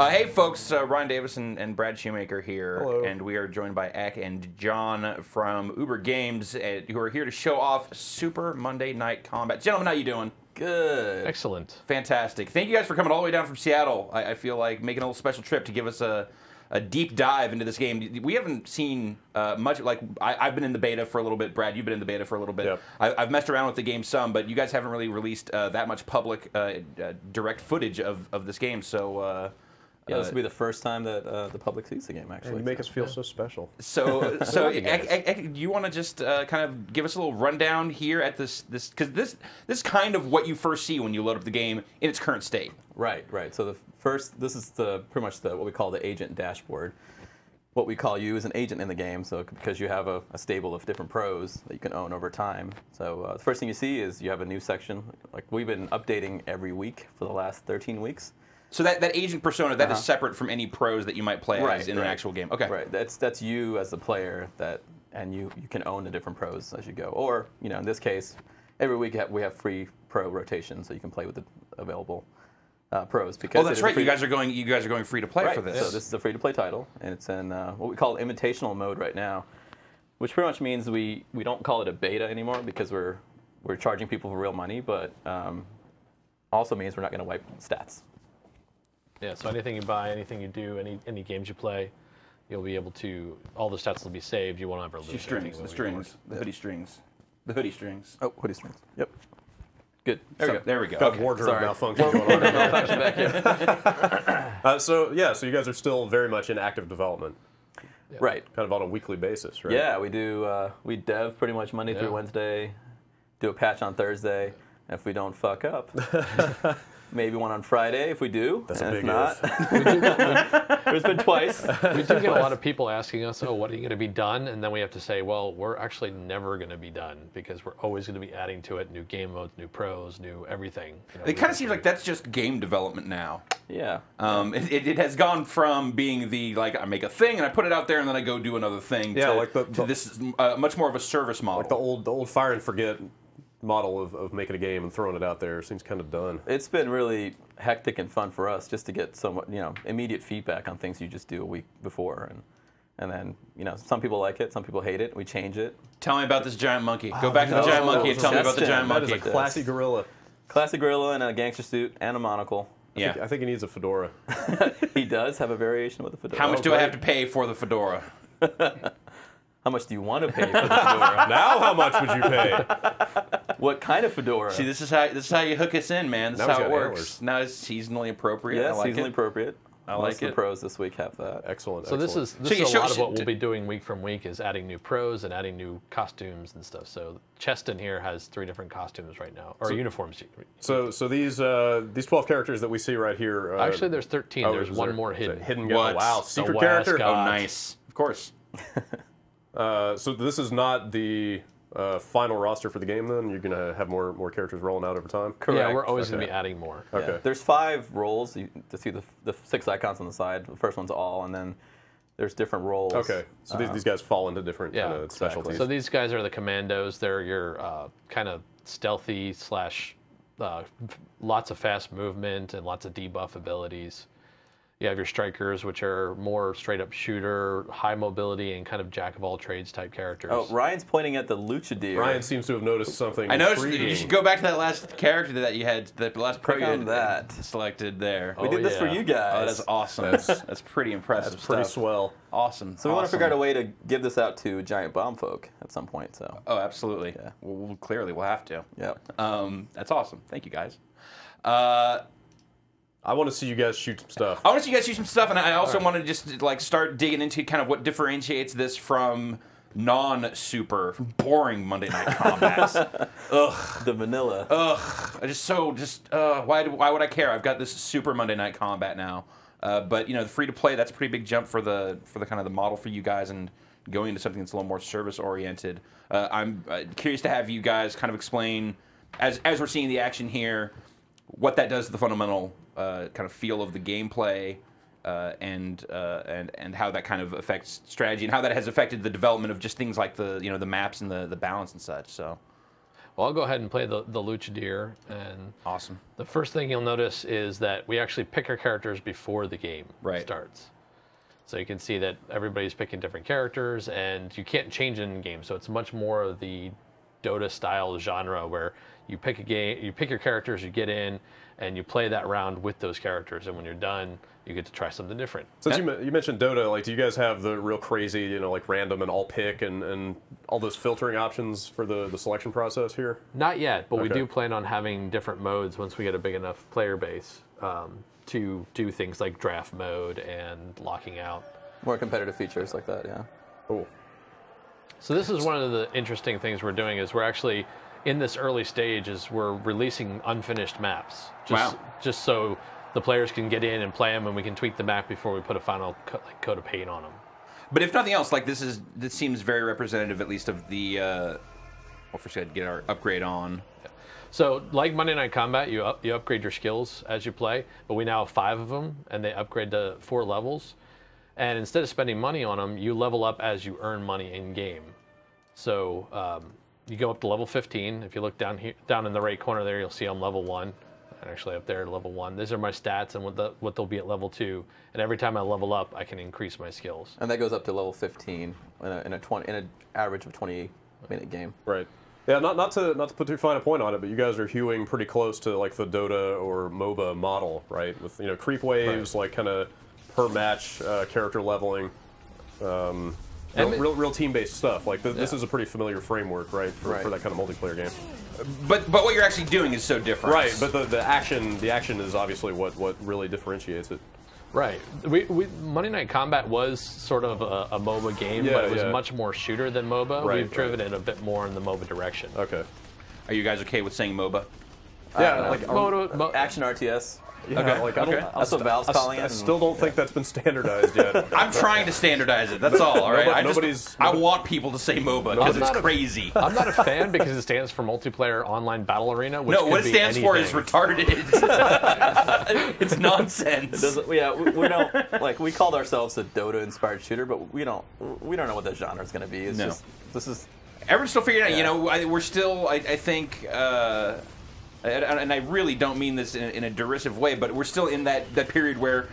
Hey folks, Ryan Davis and Brad Shoemaker here. Hello. And we are joined by Ak and John from Uber Games, who are here to show off Super Monday Night Combat. Gentlemen, how you doing? Good. Excellent. Fantastic. Thank you guys for coming all the way down from Seattle. I feel like making a little special trip to give us a deep dive into this game. We haven't seen much. Like I've been in the beta for a little bit. Brad, you've been in the beta for a little bit. Yep. I've messed around with the game some, but you guys haven't really released that much public direct footage of this game. So. Yeah, this will be the first time that the public sees the game, actually. You make us feel so special. So, do you want to just kind of give us a little rundown here at this because this is kind of what you first see when you load up the game in its current state. Right, right. So this is pretty much what we call the agent dashboard. What we call you is an agent in the game, so because you have a stable of different pros that you can own over time. So the first thing you see is you have a new section. Like we've been updating every week for the last 13 weeks. So that agent persona, that is separate from any pros that you might play as in an actual game. Okay. Right. That's you as the player, and you can own the different pros as you go. Or, you know, in this case, every week we have free pro rotation, so you can play with the available pros. Because oh, that's right. You guys are going free to play for this. So this is a free to play title, and it's in what we call invitational mode right now, which pretty much means we don't call it a beta anymore because we're charging people for real money, but also means we're not going to wipe stats. Yeah, so anything you buy, anything you do, any games you play, you'll be able to. All the stats will be saved. You won't ever lose. The hoodie strings. Oh, hoodie strings. Yep. Good. There we go. Got wardrobe malfunction going on. Malfunction back here. So you guys are still very much in active development. Yeah. Right. Kind of on a weekly basis, right? Yeah, we do. We dev pretty much Monday through Wednesday. Do a patch on Thursday. And if we don't fuck up. Maybe one on Friday if we do. That's a big if. It's been twice. We do get a lot of people asking us, oh, what are you going to be done? And then we have to say, well, we're actually never going to be done because we're always going to be adding to it new game modes, new pros, new everything. You know, it kind of seems like that's just game development now. Yeah. It has gone from being the, like, I make a thing and I put it out there and then I go do another thing to, like to this is, much more of a service model. Like the old fire and forget model of making a game and throwing it out there seems kind of done. It's been really hectic and fun for us just to get so much, you know, immediate feedback on things you just do a week before, and then, you know, some people like it, some people hate it. We change it. Tell me about this giant monkey. Go back to the giant monkey and tell me about the giant monkey. That is a classy gorilla. Classy gorilla in a gangster suit and a monocle. Yeah, I think he needs a fedora. He does have a variation with a fedora. How much do I have to pay for the fedora? How much do you want to pay for the fedora? Now, how much would you pay? What kind of fedora? See, this is how you hook us in, man. This is how it works. Now it's seasonally appropriate. Yeah, seasonally appropriate. I like it. Most of the pros this week have that. Excellent. So this is a lot of what we'll be doing week from week is adding new pros and adding new costumes and stuff. So Cheston here has 3 different costumes right now, or uniforms. So these 12 characters that we see right here. Actually, there's 13. There's one more hidden. Wow, secret character. Oh, nice. Of course. So this is not the final roster for the game, then? You're going to have more characters rolling out over time? Correct. Yeah, we're always going to be adding more. Okay. Yeah. There's 5 roles. You see the 6 icons on the side. The first one's all, and then there's different roles. Okay. So these guys fall into different specialties. So these guys are the commandos. They're your kind of stealthy / lots of fast movement and lots of debuff abilities. You have your strikers, which are more straight-up shooter, high mobility, and kind of jack-of-all-trades type characters. Oh, Ryan's pointing at the Luchadeer. Ryan seems to have noticed something. I noticed you should go back to that last character that you had, the last pro you had that selected there. We did this for you guys. Oh, that's awesome. That's pretty impressive. That's pretty swell. Awesome. So we want to figure out a way to give this out to Giant Bomb Folk at some point. So. Oh, absolutely. Yeah. Well, clearly we'll have to. Yeah. That's awesome. Thank you, guys. I want to see you guys shoot some stuff. I want to see you guys shoot some stuff, and I also want to just like start digging into kind of what differentiates this from non-super, from boring Monday Night Combats. Ugh, the vanilla. Ugh, I why would I care? I've got this Super Monday Night Combat now, but you know the free to play. That's a pretty big jump for the kind of the model for you guys and going into something that's a little more service oriented. I'm curious to have you guys kind of explain as we're seeing the action here, what that does to the fundamental. Kind of feel of the gameplay and how that kind of affects strategy and how that has affected the development of just things like the maps and the balance and such. So, Well, I'll go ahead and play the Luchadeer. And awesome. The first thing you'll notice is that we actually pick our characters before the game starts. So you can see that everybody's picking different characters, and you can't change in game. So it's much more of the Dota style genre where you pick a game, you pick your characters, you get in, and you play that round with those characters. And when you're done, you get to try something different. Since you mentioned Dota, like, do you guys have the real crazy, you know, like random and all pick and all those filtering options for the selection process here? Not yet, but we do plan on having different modes once we get a big enough player base to do things like draft mode and locking out. More competitive features like that, yeah. Cool. So this is one of the interesting things we're doing is we're actually, in this early stage, is we're releasing unfinished maps. Just, just so the players can get in and play them, and we can tweak the map before we put a final coat of paint on them. But if nothing else, like this seems very representative, at least of the. Well, first we had to get our upgrade on. Yeah. So, like Monday Night Combat, you upgrade your skills as you play, but we now have 5 of them, and they upgrade to 4 levels. And instead of spending money on them, you level up as you earn money in game. So you go up to level 15. If you look down here, down in the right corner there, you'll see I'm level 1. Actually up there at level 1. These are my stats and what they'll be at level 2. And every time I level up, I can increase my skills. And that goes up to level 15 in an average of 20-minute game. Right. Yeah. Not to put too fine a point on it, but you guys are hewing pretty close to like the Dota or MOBA model, right? With creep waves, like kind of per match character leveling, and real team-based stuff. Like this is a pretty familiar framework, right, for that kind of multiplayer game. But what you're actually doing is so different. Right, but the action is obviously what really differentiates it. Right. Monday Night Combat was sort of a MOBA game, but it was much more shooter than MOBA. We've driven it a bit more in the MOBA direction. Okay. Are you guys okay with saying MOBA? Yeah, like action RTS. Yeah, okay. Like, that's what Valve's calling it. I still don't think that's been standardized yet. I'm trying to standardize it. That's all. All right. I want people to say MOBA because it's crazy. I'm not a fan because it stands for Multiplayer Online Battle Arena. Which no, what it stands for is retarded. It's nonsense. It doesn't, we don't like. We called ourselves a Dota-inspired shooter, but we don't know what the genre is going to be. It's just this is. Everyone's still figuring out. You know, we're still. I think. And I really don't mean this in a derisive way, but we're still in that period where,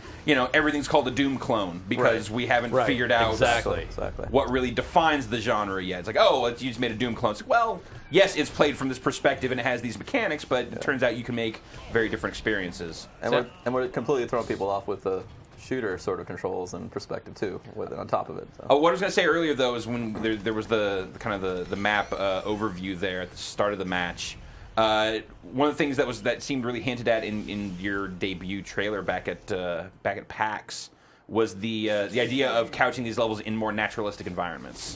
everything's called a Doom clone because we haven't figured out what really defines the genre yet. It's like, oh, you just made a Doom clone. It's like, well, yes, it's played from this perspective and it has these mechanics, but it turns out you can make very different experiences. And, we're completely throwing people off with the shooter sort of controls and perspective too, with it on top of it. So. Oh, what I was going to say earlier, though, is when there was the map overview there at the start of the match. One of the things that seemed really hinted at in your debut trailer back at PAX was the idea of couching these levels in more naturalistic environments,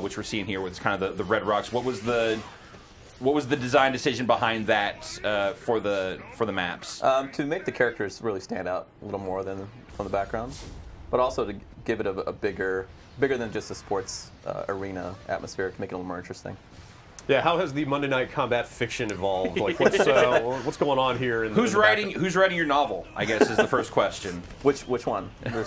which we're seeing here with kind of the red rocks. What was the design decision behind that for the maps? To make the characters really stand out a little more than from the background, but also to give it a bigger than just a sports arena atmosphere, to make it a little more interesting. Yeah, how has the Monday Night Combat fiction evolved? Like, what's going on here? Who's writing your novel? I guess is the first question. Which one? Well,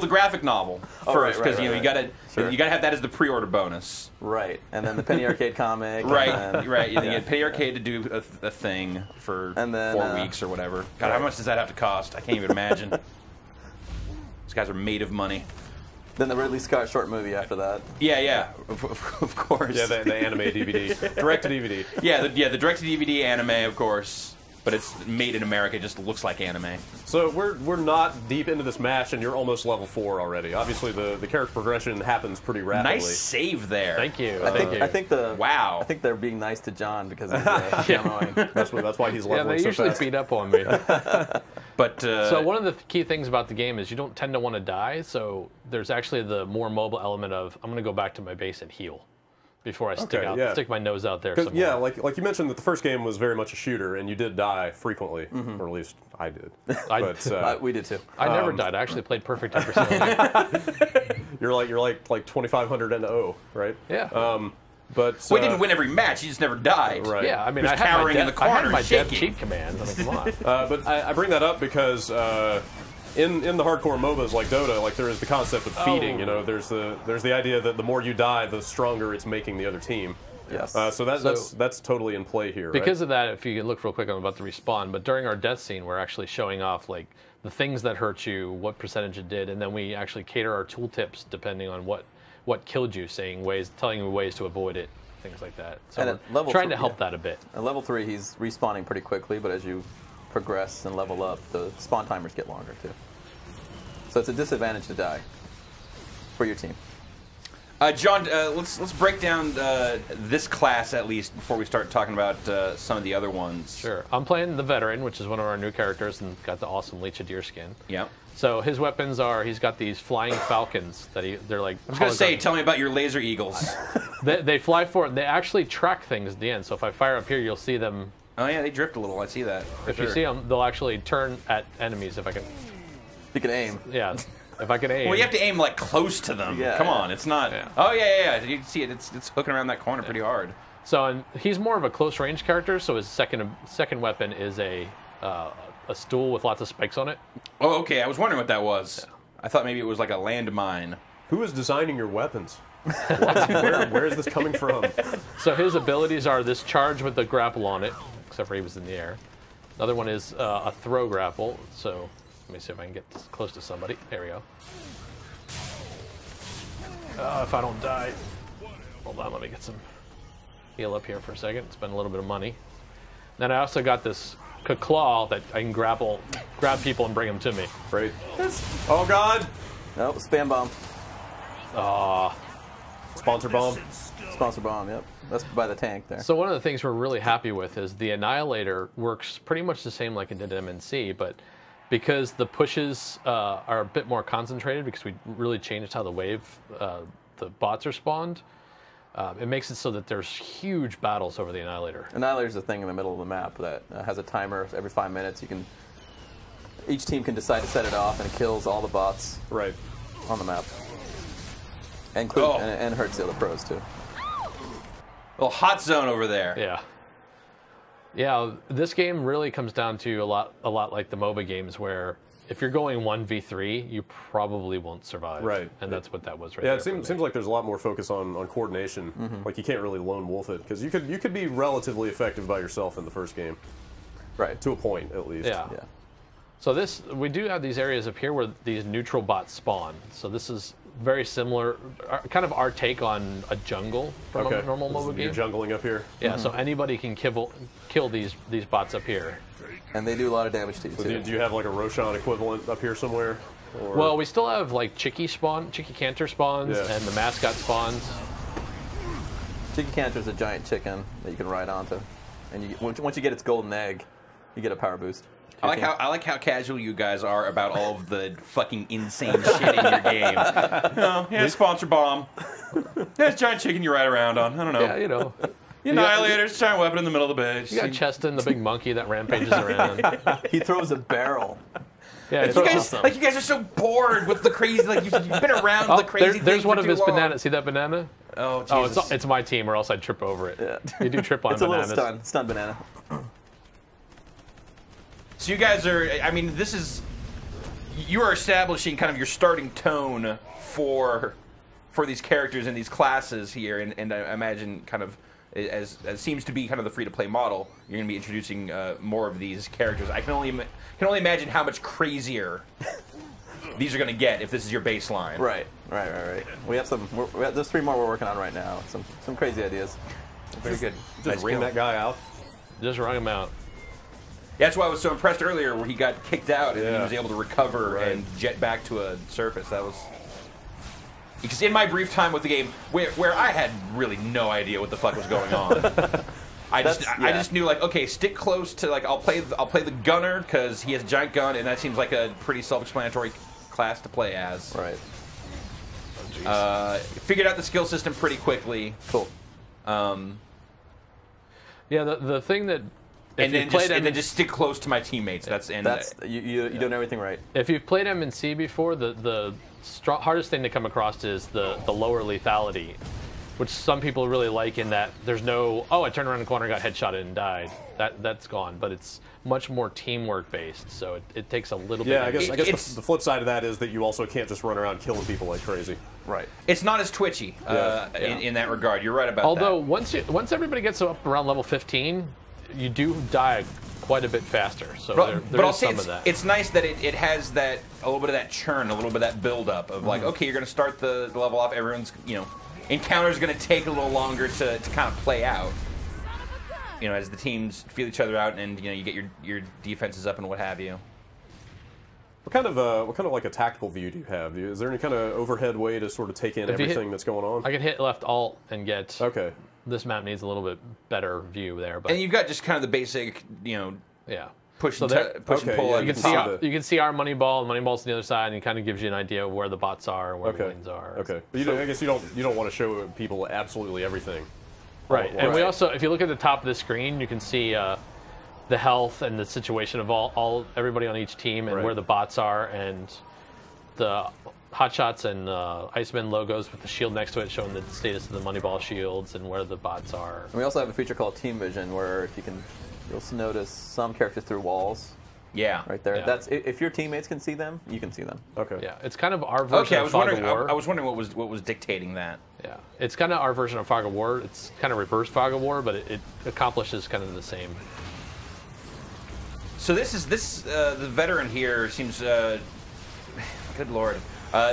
the graphic novel first, because you gotta have that as the pre-order bonus. Right, and then the Penny Arcade comic. You get Penny Arcade to do a thing for then, 4 weeks or whatever. God, how much does that have to cost? I can't even imagine. These guys are made of money. Then the Ridley Scott short movie after that. Yeah, of course. Yeah, the anime DVD, direct to DVD. Yeah, the direct to DVD anime, of course. But it's made in America, it just looks like anime. So we're not deep into this match, and you're almost level 4 already. Obviously, the character progression happens pretty rapidly. Nice save there. Thank you. I think they're being nice to John because he's annoying. That's why he's leveling so fast. Yeah, they usually beat up on me. But so one of the key things about the game is you don't tend to want to die. So there's actually the more mobile element of I'm going to go back to my base and heal before I stick my nose out there somewhere. Yeah, like you mentioned that the first game was very much a shooter, and you did die frequently, or at least I did. We did too. I never died. I actually played perfect every single game. You're like 2,500 and 0, right? Yeah. But we didn't win every match. You just never died. Right. Yeah, I mean, I had my dev cheat command. I mean, come on. But I bring that up because in the hardcore MOBAs like Dota, like there is the concept of feeding. There's the idea that the more you die, the stronger it's making the other team. Yes. So that's totally in play here. Because of that, if you look real quick, I'm about to respawn. But during our death scene, we're actually showing off like the things that hurt you, what percentage it did, and then we actually cater our tooltips depending on what killed you, saying ways, telling you ways to avoid it, things like that. So and we're trying to help that a bit. At level 3, he's respawning pretty quickly, but as you progress and level up, the spawn timers get longer too. So it's a disadvantage to die for your team. John, let's break down this class at least before we start talking about some of the other ones. Sure. I'm playing the Veteran, which is one of our new characters, and got the awesome Luchadeer skin. Yeah. So his weapons are, he's got these flying falcons that they're like... I was going to say, tell me about your laser eagles. they fly forward. They actually track things at the end, so if I fire up here, you'll see them... Oh yeah, they drift a little. I see that. If you see them, they'll actually turn at enemies if I can... You can aim. Yeah. If I could aim. Well, you have to aim like close to them. Yeah, Come on, it's not. Yeah. Oh yeah, yeah, you can see it. It's hooking around that corner pretty hard. So and he's more of a close range character. So his second weapon is a stool with lots of spikes on it. Oh, okay. I was wondering what that was. Yeah. I thought maybe it was like a landmine. Who is designing your weapons? Where is this coming from? So his abilities are this charge with the grapple on it, except for he was in the air. Another one is a throw grapple. So. Let me see if I can get this close to somebody. There we go. If I don't die. Hold on, let me get some heal up here for a second. Spend a little bit of money. Then I also got this claw that I can grab people and bring them to me. Right. Oh, God. Nope, spam bomb. Sponsor bomb. Sponsor bomb, yep. That's by the tank there. So one of the things we're really happy with is the Annihilator works pretty much the same like it did in MNC, but... because the pushes are a bit more concentrated, because we really changed how the wave, the bots are spawned, it makes it so that there's huge battles over the Annihilator. Annihilator's the thing in the middle of the map that has a timer every 5 minutes. You can, each team can decide to set it off, and it kills all the bots on the map, and hurts the other pros too. Well, hot zone over there. Yeah. Yeah, this game really comes down to a lot like the MOBA games, where if you're going 1v3, you probably won't survive. Right. And that's what that was right there. Yeah, it seems like there's a lot more focus on coordination. Mm-hmm. Like, you can't really lone wolf it, because you could be relatively effective by yourself in the first game. Right. To a point, at least. Yeah. Yeah. So this, we do have these areas up here where these neutral bots spawn. So this is very similar, kind of our take on a jungle from a normal MOBA game. You're jungling up here? Yeah, so anybody can kill these bots up here. And they do a lot of damage to you, too. Do you have like a Roshan equivalent up here somewhere? Or? Well, we still have like Chickey Cantor spawns and the mascot spawns. Chickey Cantor is a giant chicken that you can ride onto. And once you get its golden egg, you get a power boost. I like how casual you guys are about all of the fucking insane shit in your game. No, yeah, sponsor bomb. Yeah, it's giant chicken you ride around on. I don't know. Yeah, you know. Annihilator's giant weapon in the middle of the base. You got Cheston, the big monkey that rampages around. He throws a barrel. Yeah, like, you guys are so bored with the crazy. Like, you've been around the crazy. There's one of his bananas. See that banana? Oh, Jesus. Oh, it's my team, or else I'd trip over it. Yeah. You do trip on bananas. It's a little stunned banana. So you guys are, I mean, this is, you are establishing kind of your starting tone for these characters and these classes here, and I imagine kind of, as seems to be kind of the free-to-play model, you're going to be introducing more of these characters. I can only imagine how much crazier these are going to get if this is your baseline. Right. We have some, there's 3 more we're working on right now, some crazy ideas. Very good. Just ring that guy out. Just ring him out. That's why I was so impressed earlier, where he got kicked out and he was able to recover and jet back to a surface. That was because in my brief time with the game, where I had really no idea what the fuck was going on. I just knew, like, okay, stick close to, like, I'll play the gunner because he has a giant gun, and that seems like a pretty self-explanatory class to play as. Right. Oh, figured out the skill system pretty quickly. Cool. Yeah, the thing that. And then just stick close to my teammates. You're doing everything right. If you've played MNC before, the hardest thing to come across is the lower lethality, which some people really like, in that there's no, oh, I turned around the corner, got headshotted, and died. That's gone. But it's much more teamwork based, so it takes a little bit. Yeah, I guess the flip side of that is that you also can't just run around killing people like crazy. Right. It's not as twitchy in that regard. You're right about that. Although once everybody gets up around level 15, you do die quite a bit faster. So but I'll say it's nice that it has that a little bit of that churn, a little bit of that buildup of like, okay, you're going to start the level off. Everyone's encounter's going to take a little longer to kind of play out. You know, as the teams feel each other out, and you get your defenses up and what have you. What kind of like a tactical view do you have? Is there any kind of overhead way to sort of take in everything that's going on? I can hit left alt and get. Okay. This map needs a little bit better view there, but. And you've got just kind of the basic, Yeah. Push and pull. Yeah, you can see our Moneyball, and Moneyball's on the other side, and it kind of gives you an idea of where the bots are, and where the lanes are. Okay. But I guess you don't want to show people absolutely everything. Right. And we also, if you look at the top of the screen, you can see the health and the situation of everybody on each team, and where the bots are, and the hotshots and Iceman logos with the shield next to it showing the status of the Moneyball shields and where the bots are. And we also have a feature called Team Vision, where you'll notice some characters through walls. Yeah. Right there. Yeah. That's if your teammates can see them, you can see them. Okay. Yeah. It's kind of our version of Fog of War. I was wondering what was dictating that. Yeah. It's kind of our version of Fog of War. It's kind of reverse Fog of War, but it accomplishes kind of the same. So the veteran here seems good lord.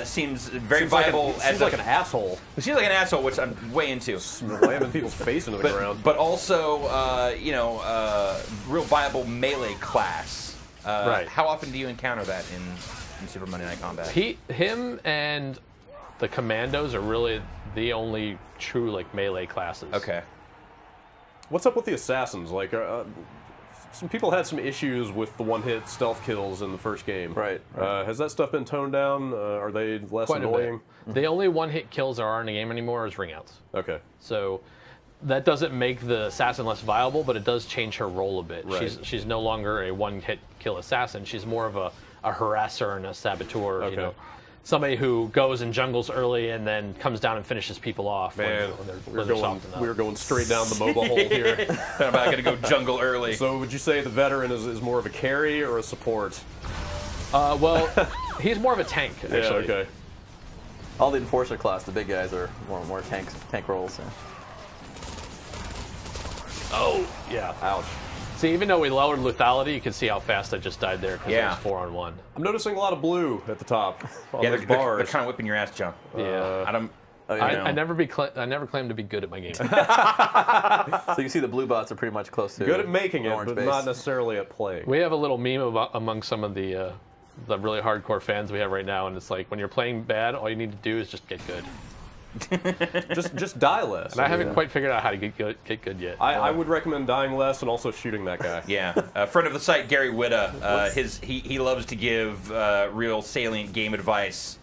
Seems very viable like an asshole. He seems like an asshole, which I'm way into. Slamming people's face into the ground. But also real viable melee class. Right. How often do you encounter that in Super Monday Night Combat? Him and the Commandos are really the only true melee classes. Okay. What's up with the Assassins? Some people had some issues with the one-hit stealth kills in the first game. Right. Has that stuff been toned down? Are they less annoying? The only one-hit kills there are in the game anymore is ringouts. Okay. So. That doesn't make the assassin less viable, but it does change her role a bit. Right. She's no longer a one-hit kill assassin. She's more of a harasser and a saboteur. Okay. Somebody who goes and jungles early and then comes down and finishes people off. Man, we're going straight down the mobile hole here. I'm not going to go jungle early. So would you say the veteran is more of a carry or a support? Well, he's more of a tank, actually. Yeah, okay. All the enforcer class, the big guys, are more tank roles. So. Oh, yeah. Ouch. See, even though we lowered lethality, you can see how fast I just died there because it was 4-on-1. I'm noticing a lot of blue at the top. Those bars. They're kind of whipping your ass, John. Yeah. I never claim to be good at my game. So you see the blue bots are pretty much close to... Good at making it, but not necessarily at playing. We have a little meme among some of the really hardcore fans we have right now, and it's like, when you're playing bad, all you need to do is just get good. just die less. And I haven't quite figured out how to get good yet. I would recommend dying less and also shooting that guy. Yeah, a friend of the site, Gary Witta, he loves to give real salient game advice,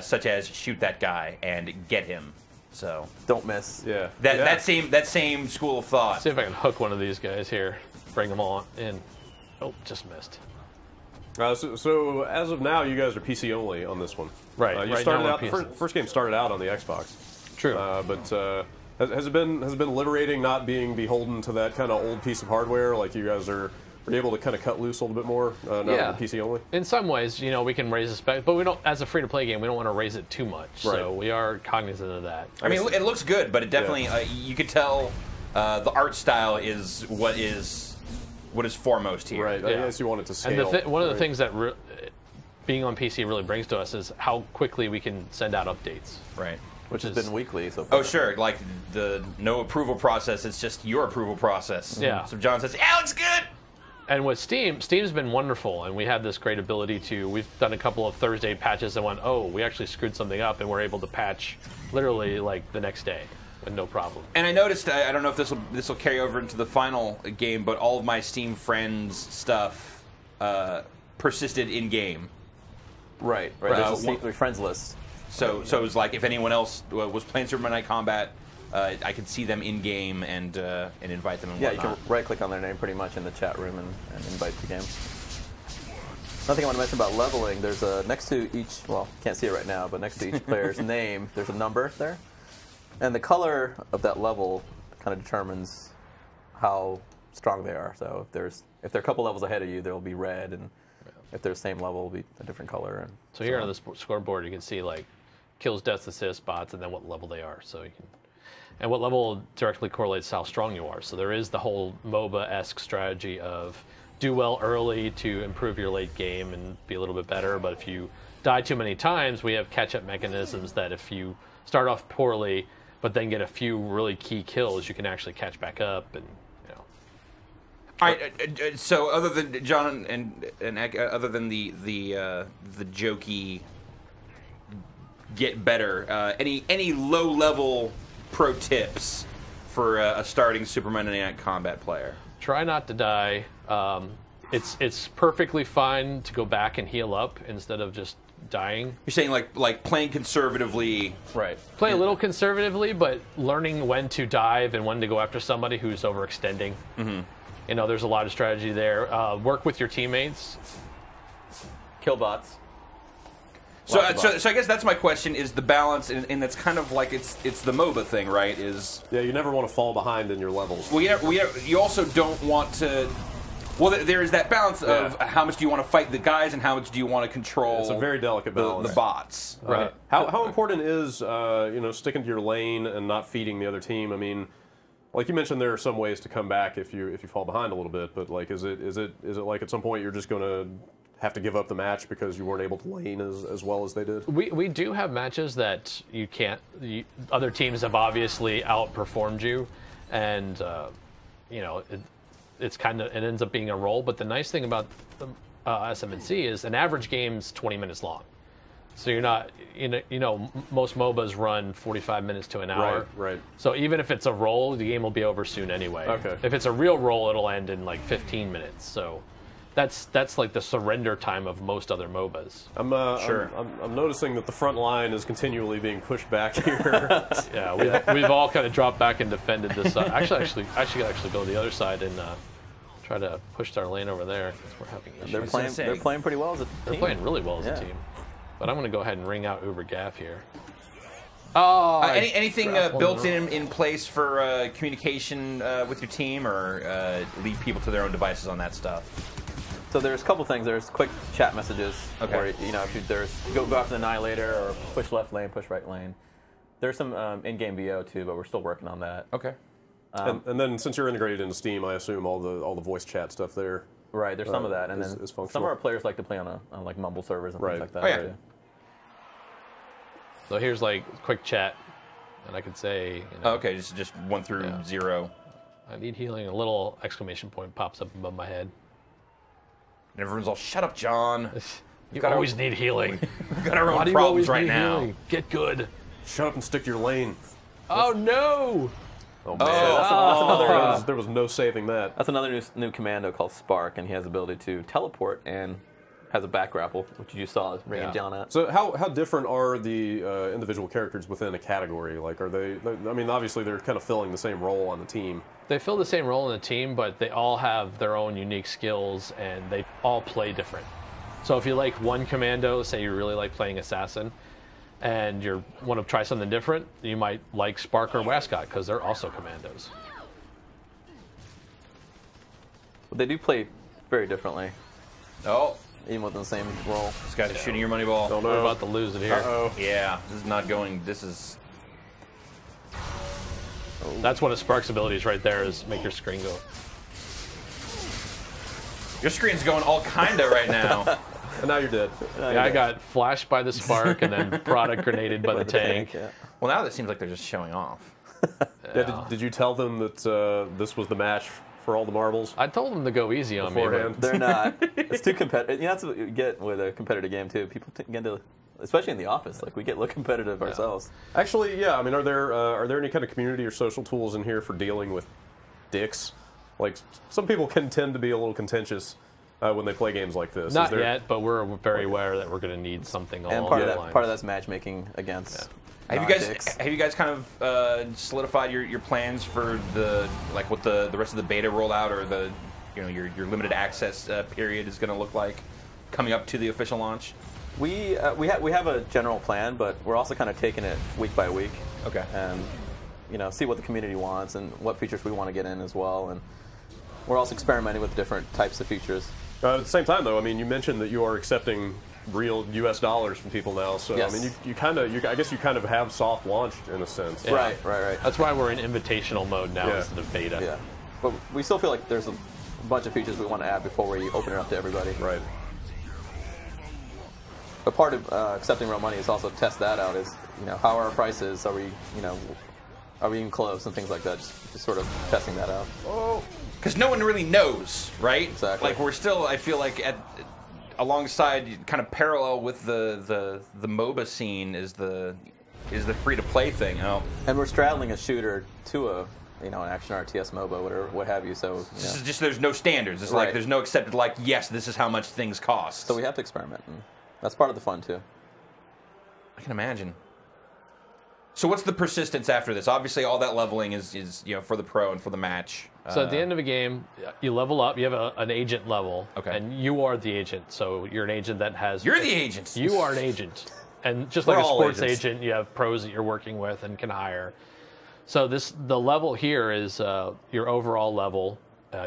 such as shoot that guy and get him. So don't miss. Yeah. That same school of thought. Let's see if I can hook one of these guys here, bring them all in. Oh, just missed. So as of now, you guys are PC only on this one. Right. You started out. First game started out on the Xbox. True. But has it been liberating not being beholden to that kind of old piece of hardware? Like you guys are able to kind of cut loose a little bit more now that you're PC only. In some ways, we can raise the spec, but we don't. As a free-to-play game, we don't want to raise it too much. Right. So we are cognizant of that. I mean, it looks good, but it definitely you could tell the art style is what is foremost here. Right. I guess you want it to scale. And one of the things that being on PC really brings to us is how quickly we can send out updates. Right. Which has been weekly so far. Oh, sure. Like the no approval process, it's just your approval process. Yeah. So John says, "Oh, it's good!" And with Steam, Steam's been wonderful, and we have this great ability to, we've done a couple of Thursday patches that went, oh, we actually screwed something up, and we're able to patch literally like the next day. No problem. And I noticed, I don't know if this will carry over into the final game, but all of my Steam friends stuff persisted in game. Right, right. There's a friends list. So it was like if anyone else was playing Super Monday Night Combat, I could see them in game and invite them. And whatnot. You can right click on their name pretty much in the chat room and invite to game. Another thing I want to mention about leveling. There's a next to each. Well, can't see it right now, but next to each player's name, there's a number there. And the color of that level kind of determines how strong they are. So if they're a couple levels ahead of you, they'll be red, and if they're the same level, it'll be a different color. And so here on the scoreboard, you can see like kills, deaths, assists, bots, and then what level they are. So you can, and what level directly correlates to how strong you are. So there is the whole MOBA-esque strategy of do well early to improve your late game and be a little bit better. But if you die too many times, we have catch-up mechanisms that if you start off poorly but then get a few really key kills, you can actually catch back up and, you know. All right. So other than John and other than the jokey get better, any low level pro tips for a starting Super Monday Night Combat player? Try not to die. It's perfectly fine to go back and heal up instead of just dying. You're saying like playing conservatively, right? Play a little conservatively, but learning when to dive and when to go after somebody who's overextending. Mm-hmm. You know, there's a lot of strategy there. Work with your teammates. Kill bots. So I guess that's my question: is the balance, and that's kind of like it's the MOBA thing, right? Is yeah, you never want to fall behind in your levels. Well, you also don't want to. Well, there is that balance of how much do you want to fight the guys and how much do you want to control. It's a very delicate balance. The bots, right? How important is you know, sticking to your lane and not feeding the other team? I mean, like you mentioned, there are some ways to come back if you fall behind a little bit. But like, is it like at some point you're just going to have to give up the match because you weren't able to lane as well as they did? We do have matches that you can't. Other teams have obviously outperformed you, and you know. It ends up being a roll, but the nice thing about the SMNC is an average game's 20 minutes long, so you're not, you know, most MOBAs run 45 minutes to an hour, right? So even if it's a roll, the game will be over soon anyway. Okay. If it's a real roll, it'll end in like 15 minutes. So that's like the surrender time of most other MOBAs. I'm noticing that the front line is continually being pushed back here. Yeah, we've all kind of dropped back and defended this side. Actually, I should go to the other side and try to push our lane over there because we're having issues. They're playing pretty well as a team. They're playing really well as a team. But I'm going to go ahead and ring out Uber Gaff here. Oh, anything built in place for communication with your team, or lead people to their own devices on that stuff? So there's a couple things. There's quick chat messages, or you know, if you, go after the Annihilator, or push left lane, push right lane. There's some in-game VO too, but we're still working on that. Okay. And then since you're integrated into Steam, I assume all the voice chat stuff there. Right. There's some of that, and then some of our players like to play on like Mumble servers and things like that. Oh, yeah. Right? So here's like quick chat, and I could say. You know, okay, just 1 through 0. I need healing. A little exclamation point pops up above my head. And everyone's all, shut up, John. You always need healing. We've got our own problems right now. Get good. Shut up and stick to your lane. Oh, no. Oh, man. That's another, there was no saving that. That's another new commando called Spark, and he has the ability to teleport and has a back grapple, which you saw ringing John out. So how different are the individual characters within a category? Like, are they, I mean, obviously they're kind of filling the same role on the team. They fill the same role in the team, but they all have their own unique skills, and they all play different. So if you like one commando, say you really like playing assassin, and you want to try something different, you might like Spark or Wascot, because they're also commandos. But they do play very differently. Oh. Even within the same role. This guy's shooting your money ball. Don't know about the lose it here. Uh-oh. Yeah, this is not going. This is. Oh. That's one of Spark's abilities right there, is make your screen go. Your screen's going all kinda right now. And now you're dead. Yeah, I got flashed by the Spark and then product grenaded by the tank. Yeah. Well, now that seems like they're just showing off. Yeah, did you tell them that this was the match for all the marbles? I told them to go easy on me. They're not. It's too competitive. You know, that's what you get with a competitive game too. People get to, especially in the office, like we get a little competitive ourselves. Actually, yeah. I mean, are there any kind of community or social tools in here for dealing with dicks? Like, some people can tend to be a little contentious when they play games like this. Not yet, but we're very aware that we're going to need something along the lines. Part of that's matchmaking against. Yeah. Have you guys kind of solidified your plans for the, like, what the rest of the beta rollout, or the, you know, your limited access period is going to look like coming up to the official launch? We have a general plan, but we're also kind of taking it week by week. Okay. And, you know, see what the community wants and what features we want to get in as well, and we're also experimenting with different types of features. At the same time, though, I mean, you mentioned that you are accepting real U.S. dollars from people now. So yes. I mean, I guess you kind of have soft launched in a sense. Yeah. Right, right, right. That's why we're in invitational mode now instead of beta. Yeah, but we still feel like there's a bunch of features we want to add before we open it up to everybody. Right. But part of accepting real money is also test that out. Is, you know, how are our prices? Are we, you know, are we even close and things like that? Just sort of testing that out. Oh. Because no one really knows, right? Exactly. Like we're still, I feel like, at alongside, kind of parallel with the MOBA scene is the free to play thing. Oh. And we're straddling a shooter to a, you know, an action RTS MOBA, whatever, what have you. So you know. Just there's no standards. It's right. Like there's no accepted. Like yes, this is how much things cost. So we have to experiment. And that's part of the fun too. I can imagine. So what's the persistence after this? Obviously, all that leveling is you know, for the pro and for the match. So at the end of a game, you level up. You have an agent level, okay. And you are the agent. So you're an agent that has. You're the agent. You are an agent, and just like a sports agent, you have pros that you're working with and can hire. So the level here is your overall level.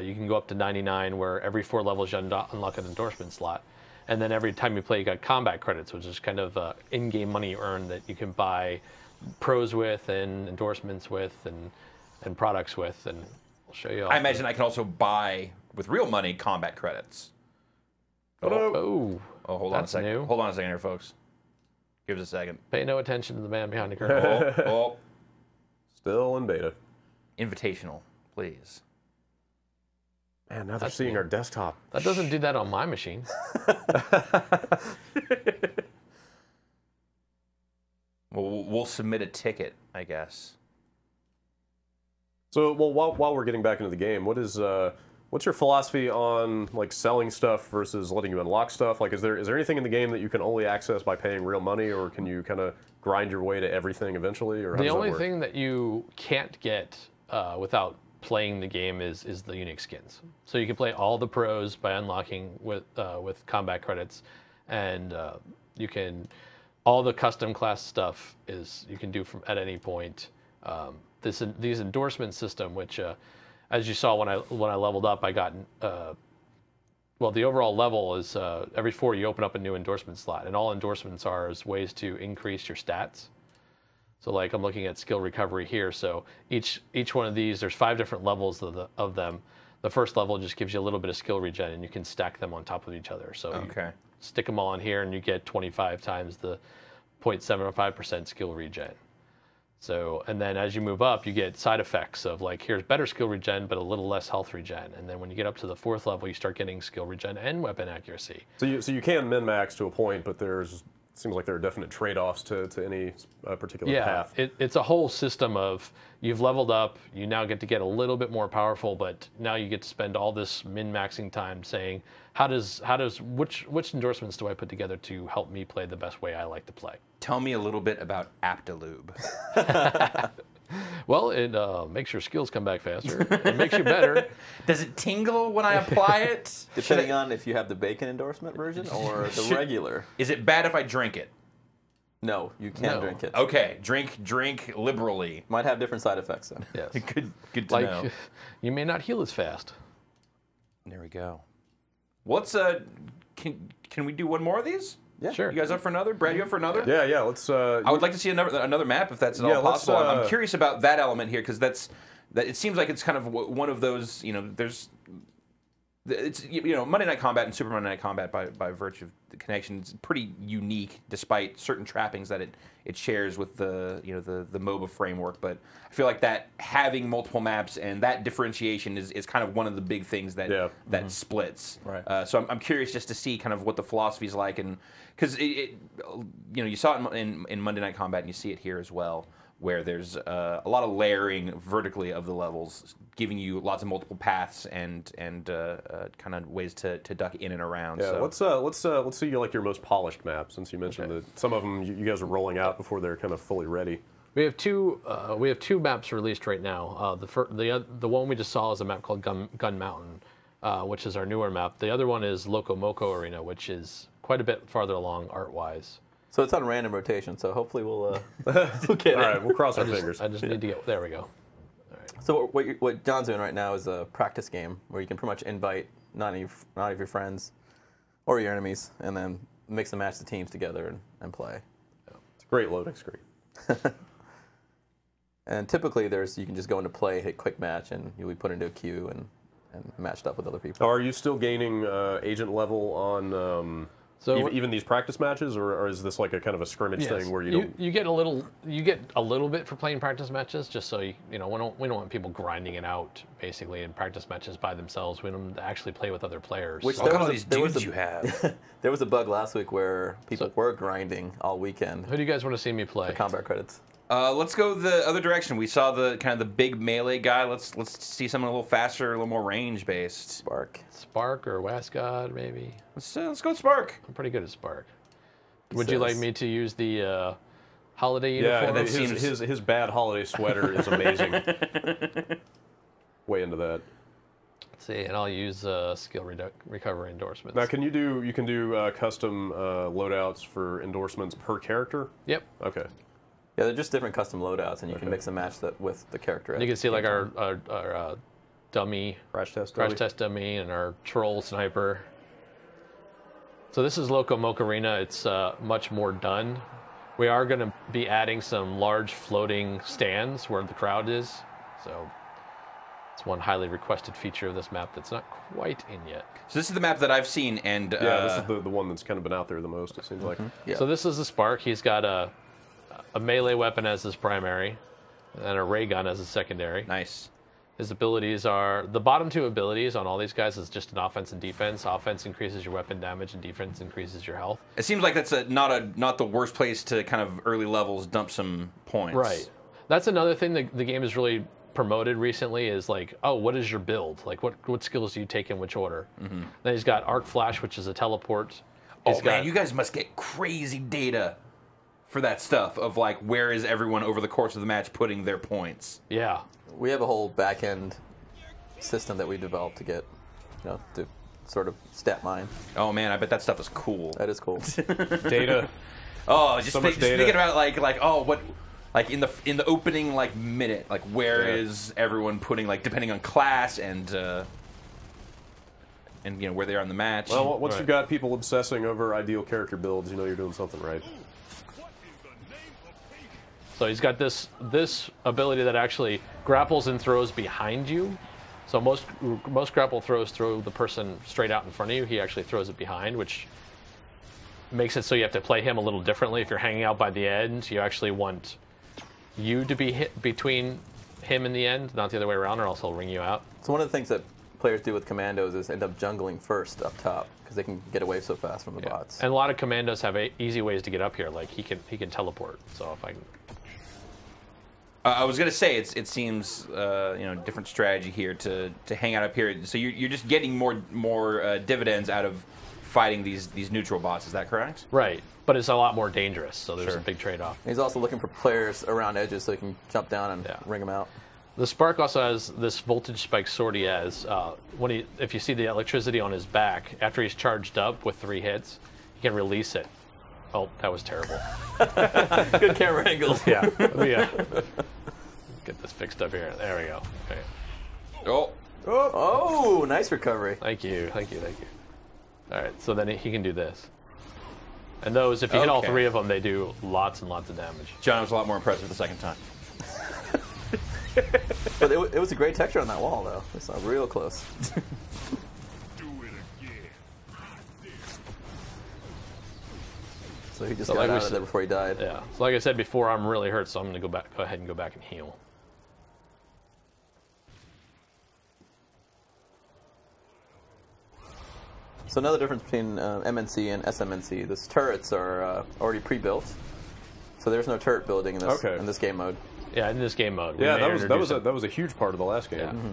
You can go up to 99, where every 4 levels you unlock an endorsement slot. And then every time you play, you got combat credits, which is kind of in-game money you earn that you can buy pros with and endorsements with and products with. And I'll show you all. I imagine I can also buy, with real money, combat credits. Oh, hold on a second. New. Hold on a second here, folks. Give us a second. Pay no attention to the man behind the curtain. Oh. Still in beta. Invitational, please. Man, now they're seeing our desktop. That doesn't do that on my machine. Well, we'll submit a ticket, I guess. So, well, while we're getting back into the game, what is what's your philosophy on like selling stuff versus letting you unlock stuff? Like, is there anything in the game that you can only access by paying real money, or can you kind of grind your way to everything eventually? Or the only thing that you can't get without playing the game is the unique skins. So you can play all the pros by unlocking with combat credits, and you can all the custom class stuff is you can do from at any point. These endorsement system, which as you saw when I leveled up, I got well, the overall level is every 4 you open up a new endorsement slot, and all endorsements are as ways to increase your stats. So like I'm looking at skill recovery here. So each one of these, there's 5 different levels of them. The first level just gives you a little bit of skill regen, and you can stack them on top of each other. So okay. You stick them all in here, and you get 25 times the 0.75% skill regen. So and then as you move up, you get side effects of like here's better skill regen, but a little less health regen. And then when you get up to the 4th level, you start getting skill regen and weapon accuracy. So you can min max to a point, but there's. Seems like there are definite trade-offs to any particular path. Yeah, it's a whole system of you've leveled up, you now get to get a little bit more powerful, but now you get to spend all this min-maxing time saying which endorsements do I put together to help me play the best way I like to play. Tell me a little bit about Aptalube. Well, it makes your skills come back faster. It makes you better. Does it tingle when I apply it? Depending on if you have the bacon endorsement version or the regular. Is it bad if I drink it? No, you can't drink it. Okay, drink liberally. Might have different side effects then. Yes. Good to know. You may not heal as fast. There we go. What's can we do one more of these? Yeah, sure. You guys up for another? Brad, you up for another? Yeah, yeah. Let's. I would like to see another map if that's at all possible. I'm curious about that element here because it seems like it's kind of one of those. You know, it's you know, Monday Night Combat and Super Monday Night Combat by virtue of the connection is pretty unique, despite certain trappings that it shares with the the MOBA framework. But I feel like that having multiple maps and that differentiation is kind of one of the big things that splits. Right. So I'm curious just to see kind of what the philosophy is like, and because you saw it in Monday Night Combat and you see it here as well, where there's a lot of layering vertically of the levels, giving you lots of multiple paths and kind of ways to duck in and around. Yeah, so. Let's see your most polished map, since you mentioned that some of them you guys are rolling out before they're kind of fully ready. We have two maps released right now. The one we just saw is a map called Gun Mountain, which is our newer map. The other one is Loco Moco Arena, which is quite a bit farther along art-wise. So it's on random rotation, so hopefully we'll get it. All right, we'll cross our fingers. I just need to get... There we go. All right. So what John's doing right now is a practice game where you can pretty much invite not any of your friends or your enemies, and then mix and match the teams together and play. Yeah. It's a great loading screen. And typically, you can just go into play, hit quick match, and you'll be put into a queue and matched up with other people. Are you still gaining agent level on even these practice matches, or is this like a kind of a scrimmage thing where you get a little bit for playing practice matches, just so you know we don't want people grinding it out basically in practice matches by themselves. We don't actually play with other players. Which there was a bug last week where people were grinding all weekend. Who do you guys want to see me play? For combat credits. Let's go the other direction. We saw the kind of the big melee guy. Let's see someone a little faster, a little more range based. Spark or Wascot maybe. Let's go with Spark. I'm pretty good at Spark. Would you like me to use the holiday uniform? Yeah, his bad holiday sweater is amazing. Way into that. Let's see, and I'll use skill recovery endorsements. Now, you can do custom loadouts for endorsements per character? Yep. Okay. Yeah, they're just different custom loadouts, and you can mix and match that with the character. And you can see like our dummy crash test dummy and our troll sniper. So this is Loco Moco Arena. It's much more done. We are going to be adding some large floating stands where the crowd is. So it's one highly requested feature of this map that's not quite in yet. So this is the map that I've seen, and this is the one that's kind of been out there the most. It seems like. Yeah. So this is the Spark. He's got a melee weapon as his primary, and a ray gun as his secondary. Nice. His abilities are... The bottom two abilities on all these guys is just an offense and defense. Offense increases your weapon damage, and defense increases your health. It seems like that's not the worst place to kind of early levels dump some points. Right. That's another thing that the game has really promoted recently is like, oh, what is your build? Like, what skills do you take in which order? Mm-hmm. Then he's got Arc Flash, which is a teleport. He's you guys must get crazy data for that stuff of like where is everyone over the course of the match putting their points. Yeah, we have a whole back end system that we developed to get, you know, to sort of stat mine. Oh man, I bet that stuff is cool. That is cool. Data. Oh, just thinking about like oh what like in the opening like minute like where is everyone putting like depending on class and you know where they are in the match. Well, once you've got people obsessing over ideal character builds, you know you're doing something right. So he's got this ability that actually grapples and throws behind you. So most grapple throws throw the person straight out in front of you. He actually throws it behind, which makes it so you have to play him a little differently. If you're hanging out by the end, you actually want you to be hit between him and the end, not the other way around, or else he'll ring you out. So one of the things that players do with commandos is end up jungling first up top because they can get away so fast from the bots. And a lot of commandos have easy ways to get up here. Like he can teleport. So if I can... I was gonna say it seems you know different strategy here to hang out up here. So you're just getting more dividends out of fighting these neutral bots. Is that correct? Right, but it's a lot more dangerous. So there's a big trade-off. He's also looking for players around edges so he can jump down and ring them out. The Spark also has this voltage spike sword. He has if you see the electricity on his back after he's charged up with 3 hits, he can release it. Oh, that was terrible. Good camera angles. Yeah. Get this fixed up here. There we go. Okay. Oh, nice recovery. Thank you. All right, so then he can do this. And those, if you hit all 3 of them, they do lots and lots of damage. John was a lot more impressive the second time. But it was a great texture on that wall, though. It's not real close. So he just got out of there before he died. Yeah. So like I said before, I'm really hurt, so I'm gonna go ahead and heal. So another difference between MNC and SMNC, these turrets are already pre-built, so there's no turret building in this game mode. Yeah, in this game mode. Yeah, that was a huge part of the last game. Yeah. Mm-hmm.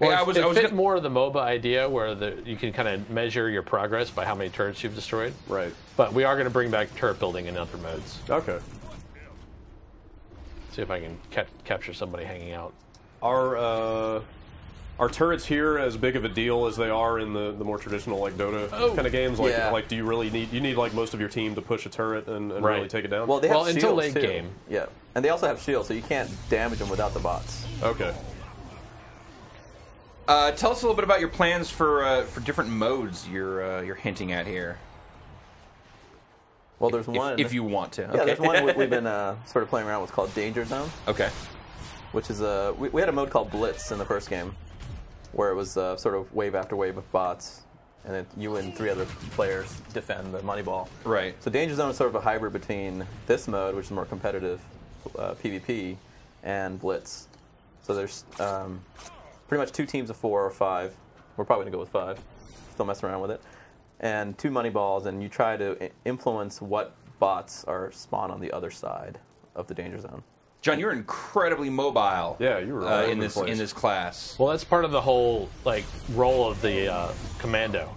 Well, it fit more of the MOBA idea where you can kind of measure your progress by how many turrets you've destroyed. Right. But we are going to bring back turret building in other modes. Okay. See if I can capture somebody hanging out. Are turrets here as big of a deal as they are in the more traditional like Dota kind of games? Like, do you really need like most of your team to push a turret and really take it down? Well, they have shields until late game. Yeah, and they also have shields, so you can't damage them without the bots. Okay. Tell us a little bit about your plans for different modes you're hinting at here. Well, there's one. If you want to. Okay. Yeah, there's one we've been sort of playing around with called Danger Zone. Okay. Which is a... We had a mode called Blitz in the first game, where it was sort of wave after wave of bots, and then you and three other players defend the Moneyball. Right. So Danger Zone is sort of a hybrid between this mode, which is more competitive PvP, and Blitz. So there's pretty much two teams of 4 or 5. We're probably going to go with 5. Still messing around with it. And 2 Moneyballs, and you try to influence what bots are spawned on the other side of the Danger Zone. John, you're incredibly mobile. Yeah, you were right in this class. Well, that's part of the whole role of the commando,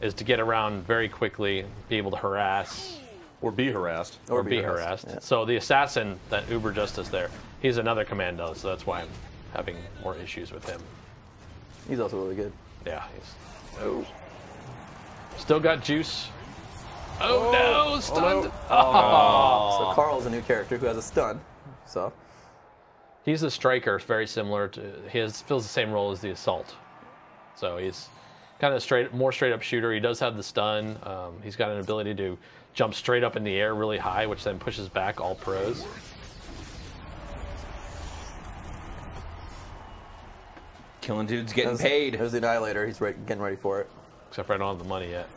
is to get around very quickly, be able to harass, or be harassed, Yeah. So the assassin, that Uber Justice there, he's another commando, so that's why I'm having more issues with him. He's also really good. Yeah, he's. Oh. Still got juice. Oh, no! Stunned! Oh, no. Oh. So Carl's a new character who has a stun. So he's a striker, very similar to his, fills the same role as the assault. So he's kind of more straight up shooter. He does have the stun. He's got an ability to jump straight up in the air really high, which then pushes back all pros. Killing dudes, getting paid. There's the Annihilator. He's getting ready for it. Except for I don't have the money yet.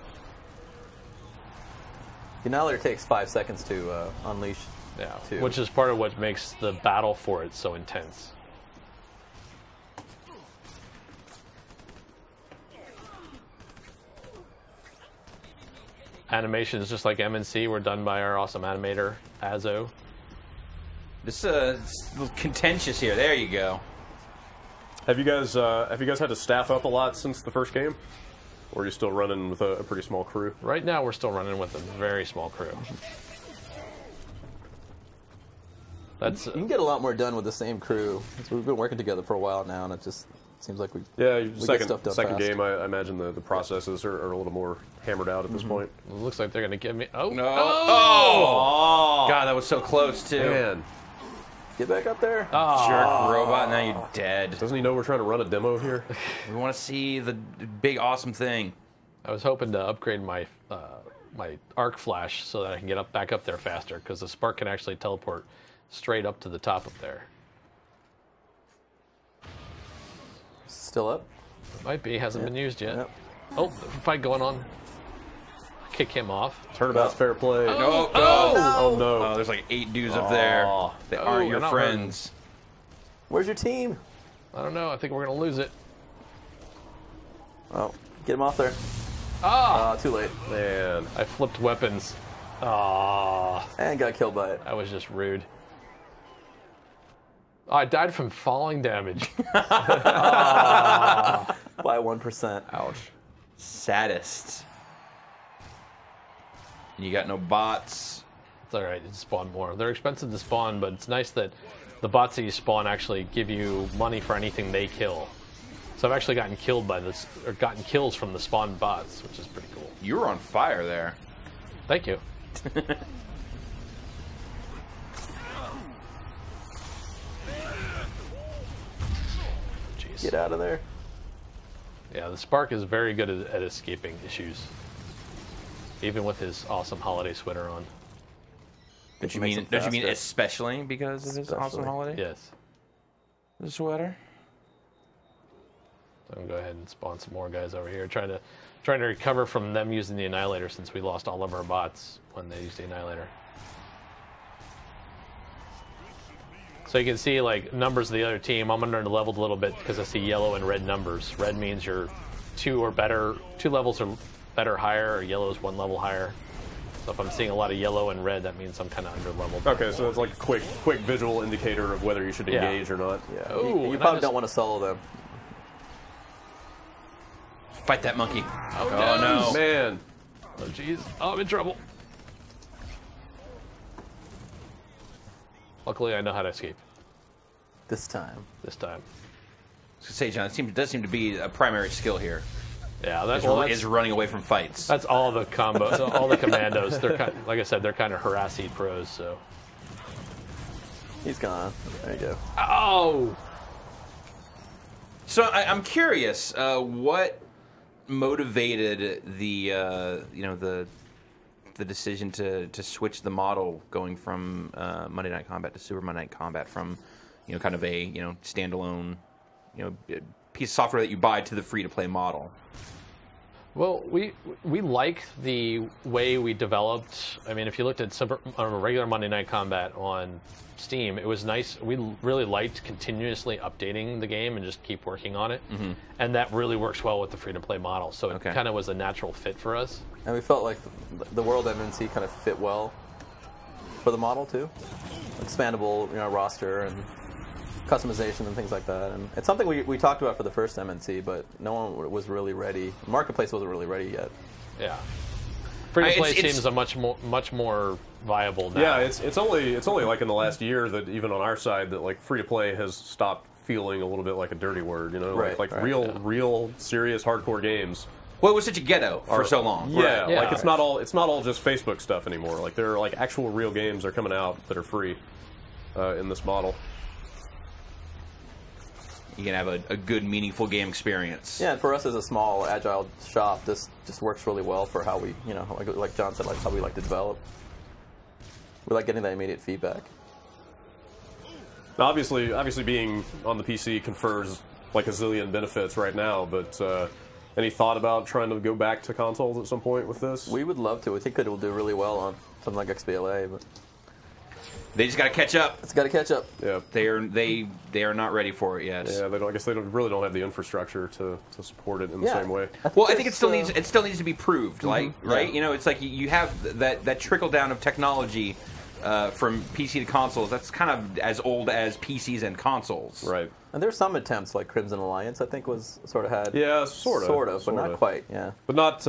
The Annihilator takes 5 seconds to unleash. Yeah, too. Which is part of what makes the battle for it so intense. Animation is just like MNC. We're done by our awesome animator, Azo. This is a little contentious here. There you go. Have you guys had to staff up a lot since the first game? Or are you still running with a pretty small crew? Right now, we're still running with a very small crew. You can get a lot more done with the same crew. We've been working together for a while now, and it just seems like we get stuff done fast. Game, I imagine the processes are a little more hammered out at this point. It looks like they're going to get me. Oh, no. Oh! God, that was so close, too. Man. Get back up there. Oh. Jerk robot, now you're dead. Doesn't he know we're trying to run a demo here? We want to see the big, awesome thing. I was hoping to upgrade my arc flash so that I can get back up there faster, because the Spark can actually teleport straight up to the top up there. Still up? It might be. Hasn't been used yet. Yep. Oh, fight going on. Kick him off. Turnabout's fair play. Oh, no. Oh, no. Oh, no. Oh, there's like 8 dudes up there. They aren't your friends. Where's your team? I don't know. I think we're going to lose it. Oh, get him off there. Ah. Too late. Man. I flipped weapons. Ah. And got killed by it. That was just rude. Oh, I died from falling damage. By 1%. Ouch. Saddest. You got no bots. It's all right. You spawn more. They're expensive to spawn, but it's nice that the bots that you spawn actually give you money for anything they kill. So I've actually gotten killed by this, or gotten kills from the spawned bots, which is pretty cool. You were on fire there. Thank you. Get out of there. Yeah, the Spark is very good at escaping issues. Even with his awesome holiday sweater on. Don't you mean especially because of his awesome holiday? Yes. The sweater. So I'm gonna go ahead and spawn some more guys over here, trying to recover from them using the Annihilator, since we lost all of our bots when they used the Annihilator. So you can see like numbers of the other team. I'm under leveled a little bit because I see yellow and red numbers. Red means you're 2 or better, 2 levels or better higher, or yellow is 1 level higher. So if I'm seeing a lot of yellow and red, that means I'm kind of under leveled. Okay, so it's like a quick visual indicator of whether you should engage or not. Yeah. Ooh, you probably don't want to solo them. Fight that monkey. Oh, no. Man. Oh, jeez. Oh, I'm in trouble. Luckily, I know how to escape. This time. I was gonna say, John, it does seem to be a primary skill here. Yeah, that's running away from fights. That's all the combos, all the commandos. They're kind of, like I said, they're kind of harassy pros. So he's gone. There you go. Oh. So I'm curious, what motivated the the decision to switch the model, going from Monday Night Combat to Super Monday Night Combat, from kind of a standalone piece of software that you buy to the free-to-play model? Well, we like the way we developed. I mean, if you looked at regular Monday Night Combat on Steam, it was nice. We really liked continuously updating the game and just keep working on it. Mm-hmm. And that really works well with the free-to-play model. So it kind of was a natural fit for us. And we felt like the World MNC kind of fit well for the model, too. Expandable roster and customization and things like that, and it's something we talked about for the first MNC, but no one was really ready. The marketplace wasn't really ready yet. Yeah, free-to-play seems a much more viable now. Yeah, it's only like in the last year that even on our side that like free-to-play has stopped feeling a little bit like a dirty word. Real serious hardcore games. Well, it was such a ghetto for so long. Yeah, right? Like it's not all just Facebook stuff anymore. Like there are like actual real games that are coming out that are free in this model. You can have a good, meaningful game experience. Yeah, and for us as a small, agile shop, this just works really well for how we, like John said, like how we like to develop. We like getting that immediate feedback. Now, obviously, being on the PC confers like a zillion benefits right now. But any thought about trying to go back to consoles at some point with this? We would love to. We think it will do really well on something like XBLA, but. They just got to catch up. It's got to catch up. Yeah, they are not ready for it yet. Yeah, I guess they really don't have the infrastructure to support it in the same way. Well, I think it still needs to be proved. Mm-hmm. Like right, it's like you have that trickle down of technology from PC to consoles. That's kind of as old as PCs and consoles. Right. And there's some attempts like Crimson Alliance. I think was sort of, but not quite. Yeah. But not.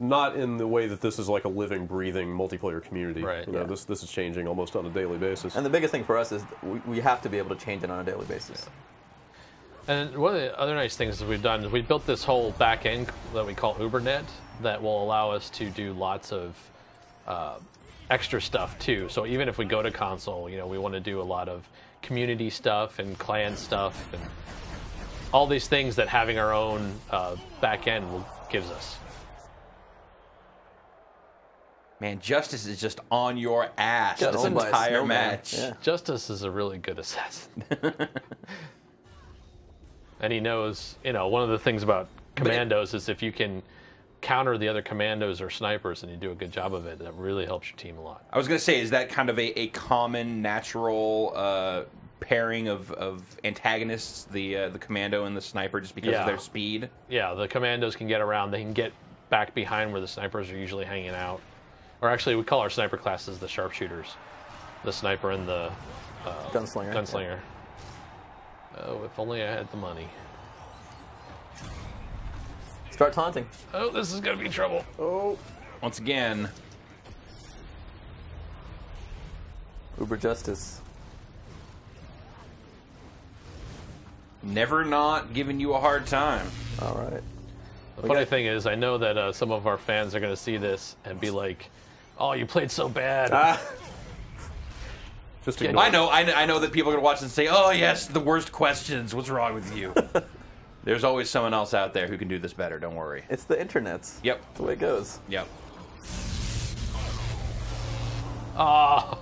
Not in the way that this is like a living, breathing multiplayer community. Right. This is changing almost on a daily basis. And the biggest thing for us is we have to be able to change it on a daily basis. Yeah. And one of the other nice things that we've done is we built this whole back end that we call UberNet that will allow us to do lots of extra stuff too. So even if we go to console, we want to do a lot of community stuff and clan stuff and all these things that having our own back end gives us. Man, Justice is just on your ass this entire match. Yeah. Justice is a really good assassin. And he knows, one of the things about commandos is if you can counter the other commandos or snipers and you do a good job of it, that really helps your team a lot. I was going to say, is that kind of a common, natural pairing of antagonists, the commando and the sniper, just because of their speed? Yeah, the commandos can get around. They can get back behind where the snipers are usually hanging out. Or actually, we call our sniper classes the sharpshooters. The sniper and the gunslinger. Yeah. Oh, if only I had the money. Start taunting. Oh, this is going to be trouble. Oh. Once again. Uber Justice. Never not giving you a hard time. All right. The funny thing is, I know that some of our fans are going to see this and be like, "Oh, you played so bad." Just ignore. I know that people are going to watch and say, "Oh, yes, the worst questions. What's wrong with you?" There's always someone else out there who can do this better. Don't worry. It's the internet. Yep, that's the way it goes. Yep. Ah,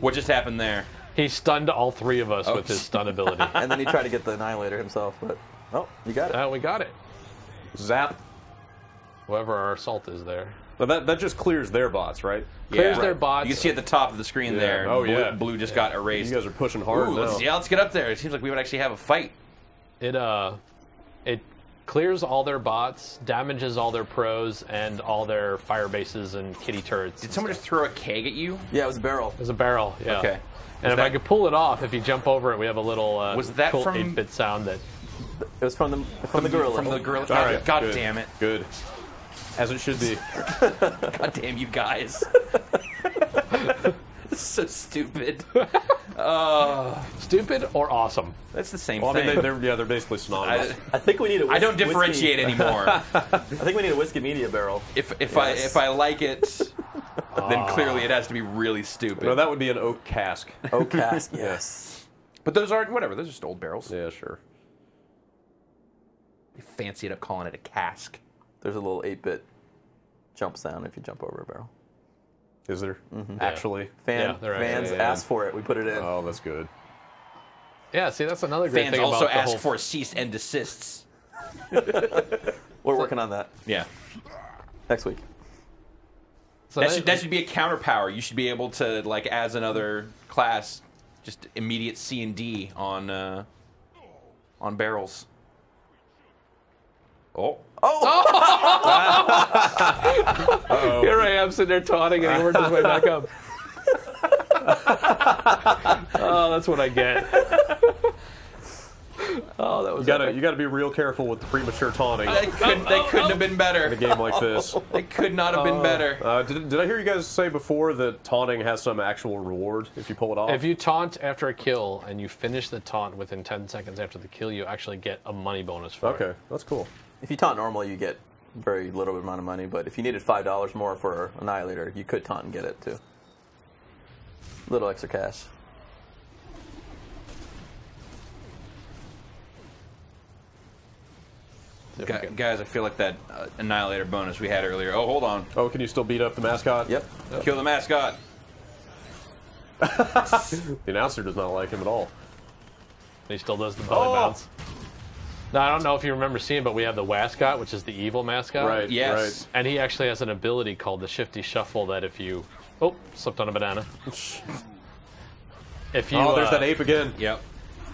what just happened there? He stunned all three of us with his stun ability, and then he tried to get the Annihilator himself, but you got it. We got it. Zap. Whoever our assault is there. But that just clears their bots, right? Clears their bots. You can see at the top of the screen there. Oh, blue just got erased. You guys are pushing hard. Ooh, now. Let's get up there. It seems like we would actually have a fight. It clears all their bots, damages all their pros, and all their fire bases and kitty turrets. Did someone just throw a keg at you? Yeah, it was a barrel. It was a barrel, yeah. Okay. And if I could pull it off, if you jump over it, we have a little cool 8-bit sound that... It was from the gorilla. From the gorilla. All right, God damn it. Good. As it should be. God damn you guys. This is so stupid. Stupid or awesome? That's the same thing. I mean, they're basically synonymous. I think we need a whiskey. I don't differentiate anymore. I think we need a whiskey media barrel. If I like it, then clearly it has to be really stupid. No, that would be an oak cask. Oak cask, yes. But those aren't, whatever, those are just old barrels. Yeah, sure. They fancied up calling it a cask. There's a little 8-bit jumps down if you jump over a barrel. Is there? Mm-hmm. Yeah. Actually? Fans asked for it. We put it in. Oh, that's good. Yeah, see, that's another great thing about the whole... Fans also ask for cease and desists. We're working on that. Yeah. Next week. So that should be a counterpower. You should be able to, like, as another class, just immediate C and D on barrels. Oh. Oh! Uh-oh. Here I am sitting there taunting and he worked his way back up. Oh, that's what I get. Oh, that was you gotta be real careful with the premature taunting. They couldn't have been better. In a game like this. They could not have been better. Did I hear you guys say before that taunting has some actual reward if you pull it off? If you taunt after a kill and you finish the taunt within 10 seconds after the kill, you actually get a money bonus for it. Okay, that's cool. If you taunt normally, you get very little amount of money, but if you needed $5 more for Annihilator, you could taunt and get it, too. Little extra cash. Guys, I feel like that Annihilator bonus we had earlier. Oh, hold on. Oh, can you still beat up the mascot? Yep. Kill the mascot. The announcer does not like him at all. He still does the belly bounce. Now, I don't know if you remember seeing, but we have the Wascot, which is the evil mascot. Right, yes. Right. And he actually has an ability called the Shifty Shuffle that if you... Oh, slipped on a banana. If you, oh, there's that ape again. Yep.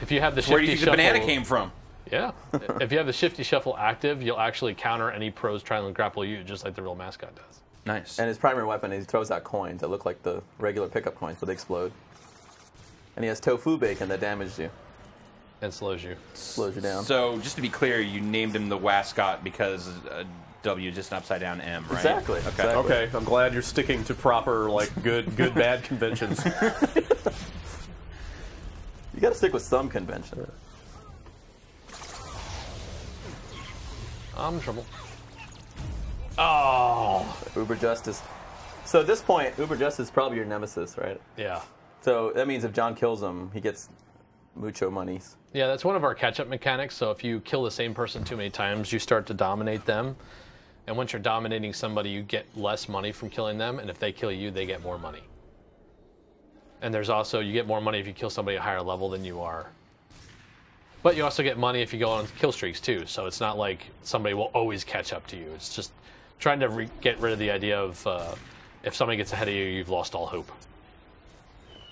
If you have the Shifty Shuffle... Where do you think the banana came from? Yeah. If you have the Shifty Shuffle active, you'll actually counter any pros trying to grapple you, just like the real mascot does. Nice. And his primary weapon is he throws out coins that look like the regular pickup coins, but they explode. And he has tofu bacon that damages you. And slows you. Slows you down. So, just to be clear, you named him the Wascot because W is just an upside down M, right? Exactly. Okay. Exactly. Okay. I'm glad you're sticking to proper, like, good, bad conventions. You gotta stick with some convention. I'm in trouble. Oh! Uber Justice. So, at this point, Uber Justice is probably your nemesis, right? Yeah. So, that means if John kills him, he gets mucho monies. Yeah, that's one of our catch-up mechanics. So if you kill the same person too many times, you start to dominate them. And once you're dominating somebody, you get less money from killing them. And if they kill you, they get more money. And there's also, you get more money if you kill somebody at a higher level than you are. But you also get money if you go on kill streaks too. So it's not like somebody will always catch up to you. It's just trying to get rid of the idea of if somebody gets ahead of you, you've lost all hope.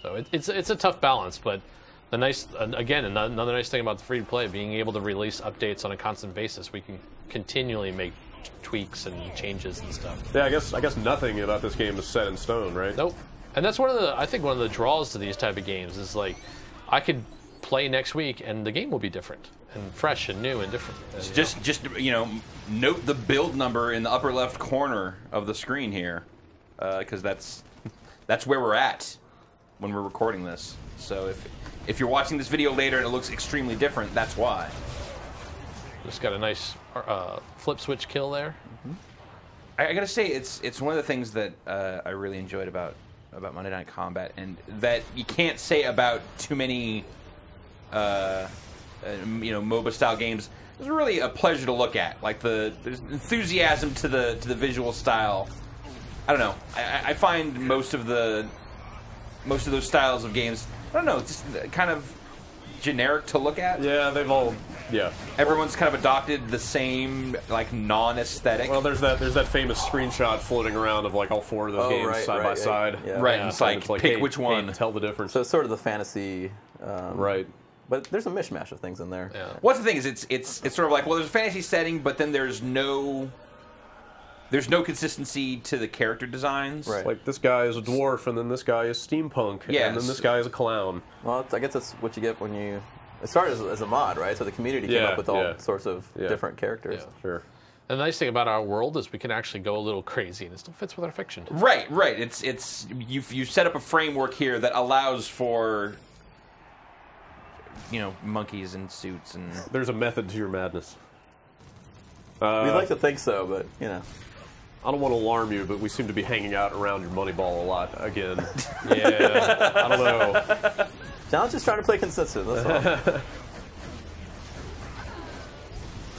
So it's a tough balance, but... The nice, again, another nice thing about the free-to-play, being able to release updates on a constant basis, we can continually make tweaks and changes and stuff. Yeah, I guess nothing about this game is set in stone, right? Nope. And that's one of the draws to these type of games is like, I could play next week and the game will be different and fresh and new and different. And, just note the build number in the upper left corner of the screen here, because that's where we're at when we're recording this. So if you're watching this video later and it looks extremely different, that's why. Just got a nice flip switch kill there. Mm-hmm. I gotta say, it's one of the things that I really enjoyed about Monday Night Combat, and that you can't say about too many MOBA style games. It's really a pleasure to look at. Like there's enthusiasm to the visual style. I don't know. I find most of those styles of games, I don't know, just kind of generic to look at. Yeah, they've all, yeah. Everyone's kind of adopted the same, like, non-aesthetic. Well, there's that famous screenshot floating around of, like, all four of those games side by side. Yeah. Right, yeah. It's like pick which one. Tell the difference. So it's sort of the fantasy. Right. But there's a mishmash of things in there. Yeah. What's the thing is, it's sort of like, well, there's a fantasy setting, but then there's no consistency to the character designs. Right. Like, this guy is a dwarf, and then this guy is steampunk, and then this guy is a clown. Well, I guess that's what you get when you... It started as a mod, right? So the community came up with all sorts of different characters. Yeah. Sure. And the nice thing about our world is we can actually go a little crazy, and it still fits with our fiction. Right, right. It's you set up a framework here that allows for... You know, monkeys in suits and... There's a method to your madness. We'd like to think so, but, you know... I don't want to alarm you, but we seem to be hanging out around your Moneyball a lot again. Yeah, I don't know. John's just trying to play consistent, that's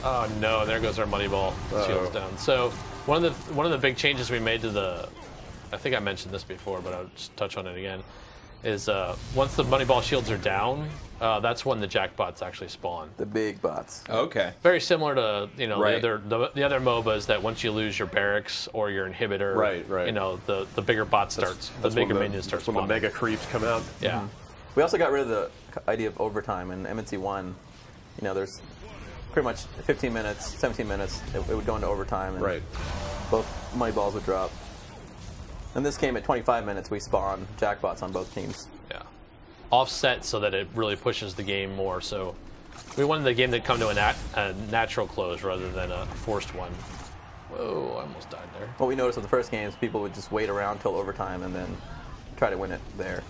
all. Oh no! There goes our Moneyball. Shield's down. So one of the big changes we made to the, I think I mentioned this before, but I'll just touch on it again, is once the Moneyball shields are down, that's when the jackbots actually spawn. The big bots. Okay. Very similar to the other MOBAs that once you lose your barracks or your inhibitor, you know the bigger bot starts, that's the bigger minions start spawning. When the mega creeps come out. Yeah. We also got rid of the idea of overtime in MNC1. You know, there's pretty much 15 minutes, 17 minutes. It would go into overtime, and both Moneyballs would drop. And this game, at 25 minutes, we spawn jackbots on both teams. Yeah. Offset so that it really pushes the game more. So we wanted the game to come to a natural close rather than a forced one. Whoa, I almost died there. What we noticed with the first games, people would just wait around till overtime and then try to win it there.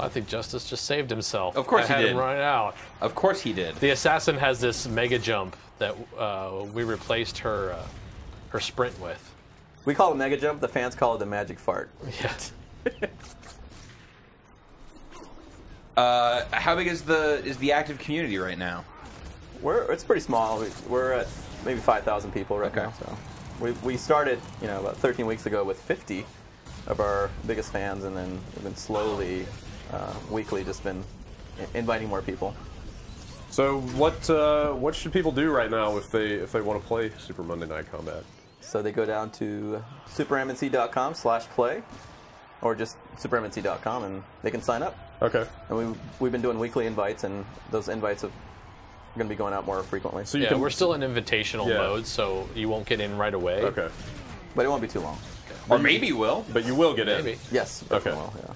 I think Justice just saved himself. Of course he did. I had him run out. Of course he did. The assassin has this mega jump that we replaced her, her sprint with. We call it mega jump. The fans call it the magic fart. Yeah. How big is the active community right now? It's pretty small. We're at maybe 5,000 people right now. So we started about 13 weeks ago with 50 of our biggest fans, and then we've been slowly weekly just been inviting more people. So what should people do right now if they want to play Super Monday Night Combat? So they go down to supermnc.com/play, or just supermnc.com, and they can sign up. Okay. And we've been doing weekly invites, and those invites are going to be going out more frequently. So yeah, we're still in invitational mode, so you won't get in right away. Okay. But it won't be too long. Okay. Or maybe you will. But you will get in. Yes. Okay. Will, yeah.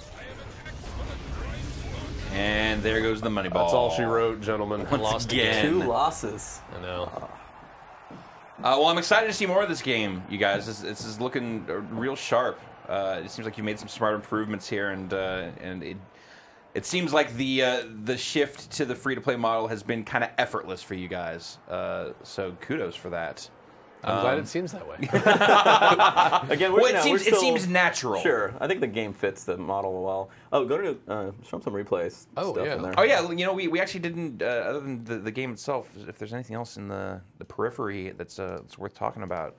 And there goes the Moneyball. That's all she wrote, gentlemen. Once again. 2 losses. I know. Well, I'm excited to see more of this game, you guys. This is looking real sharp. It seems like you've made some smart improvements here, and it seems like the shift to the free-to-play model has been kind of effortless for you guys. So kudos for that. I'm glad it seems that way. Again, it seems natural. Sure, I think the game fits the model well. Oh, go to show some replays. Oh stuff in there. Oh yeah, we actually didn't. Other than the game itself, if there's anything else in the periphery that's worth talking about.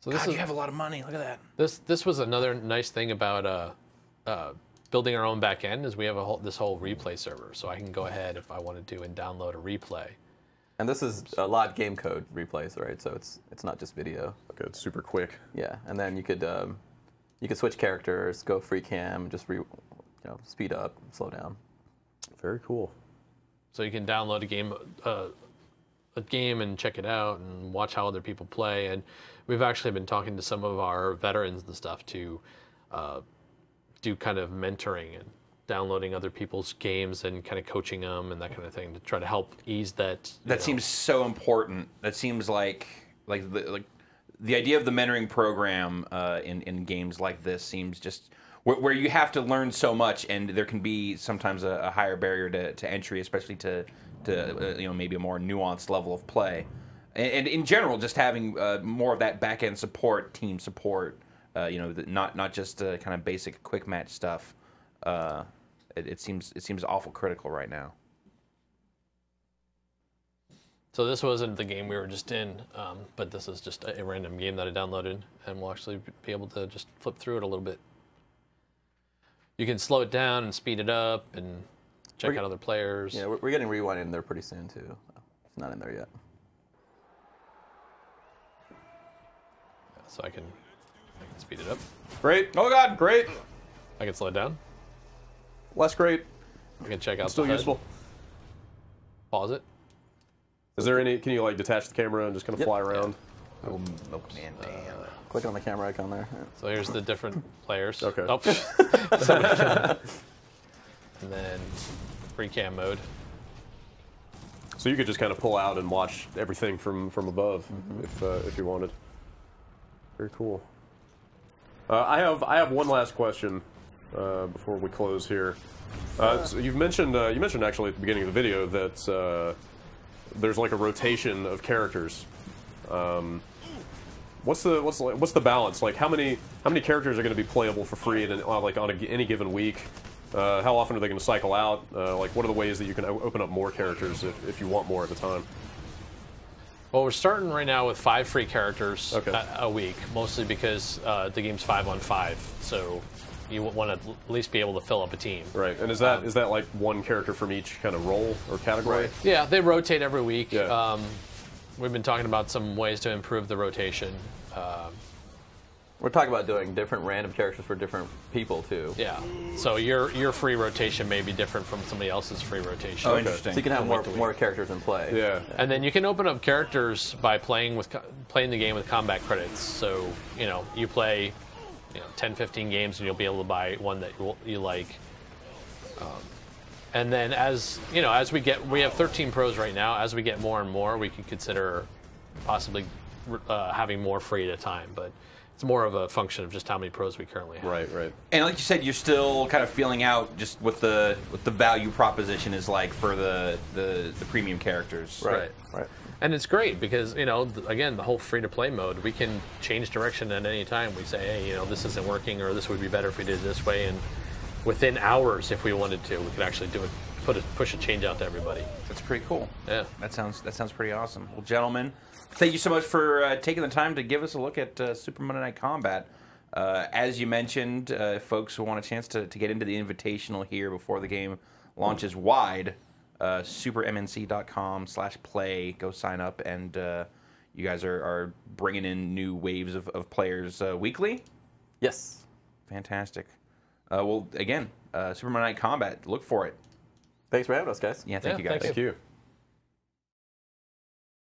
So God, you have a lot of money. Look at that. This was another nice thing about building our own back end is we have this whole replay server, so I can go ahead if I wanted to and download a replay. And this is a lot game code replays, right? So it's not just video. Okay, it's super quick. Yeah, and then you could switch characters, go free cam, just speed up, slow down. Very cool. So you can download a game and check it out and watch how other people play. And we've actually been talking to some of our veterans and stuff to do kind of mentoring and downloading other people's games and kind of coaching them and that kind of thing to try to help ease that. That seems so important. That seems like the idea of the mentoring program in games like this seems just where you have to learn so much, and there can be sometimes a higher barrier to entry, especially to maybe a more nuanced level of play. And in general, just having more of that back end support, team support, not just kind of basic quick match stuff. It seems awful critical right now. So this wasn't the game we were just in, but this is just a random game that I downloaded, and we'll actually be able to just flip through it a little bit. You can slow it down and speed it up and check out other players. Yeah, we're getting Rewind in there pretty soon too. It's not in there yet. Yeah, so I can speed it up. Great. Oh God, great. I can slow it down. Less great. I can check out. It's still useful. Pause it. Is there any? Can you like detach the camera and just kind of fly around? Yeah. Oh man, damn! Click on the camera icon there. Yeah. So here's the different players. Okay. Oh. And then free cam mode. So you could just kind of pull out and watch everything from above if you wanted. Very cool. I have one last question. Before we close here, so you mentioned actually at the beginning of the video that there's like a rotation of characters. What's the balance? Like how many characters are going to be playable for free and like on any given week? How often are they going to cycle out? Like, what are the ways that you can open up more characters if you want more at a time? Well, we're starting right now with 5 free characters a week, mostly because the game's 5-on-5, so you want to at least be able to fill up a team. Right, and is that like one character from each kind of role or category? Right. Yeah, they rotate every week. Yeah. We've been talking about some ways to improve the rotation. We're talking about doing different random characters for different people, too. Yeah. So your free rotation may be different from somebody else's free rotation. Oh, interesting. So you can have more characters in play. Yeah. And then you can open up characters by playing the game with combat credits. So, you know, you play 10, 15 games, and you'll be able to buy one that you like. And then as we have 13 pros right now. As we get more and more, we could consider possibly having more free at a time, but it's more of a function of just how many pros we currently have. Right, right. And like you said, you're still kind of feeling out just what the value proposition is like for the premium characters. Right, right. And it's great because, you know, again, the whole free-to-play mode, we can change direction at any time. We say, hey, you know, this isn't working, or this would be better if we did it this way. And within hours, if we wanted to, we could actually do it, push a change out to everybody. That's pretty cool. Yeah. That sounds pretty awesome. Well, gentlemen, thank you so much for taking the time to give us a look at Super Monday Night Combat. As you mentioned, if folks who want a chance to get into the Invitational here before the game launches wide, supermnc.com/play. Go sign up, and you guys are bringing in new waves of players weekly? Yes. Fantastic. Well, again, Super Monday Night Combat, look for it. Thanks for having us, guys. Yeah, thank you, guys. Thank you.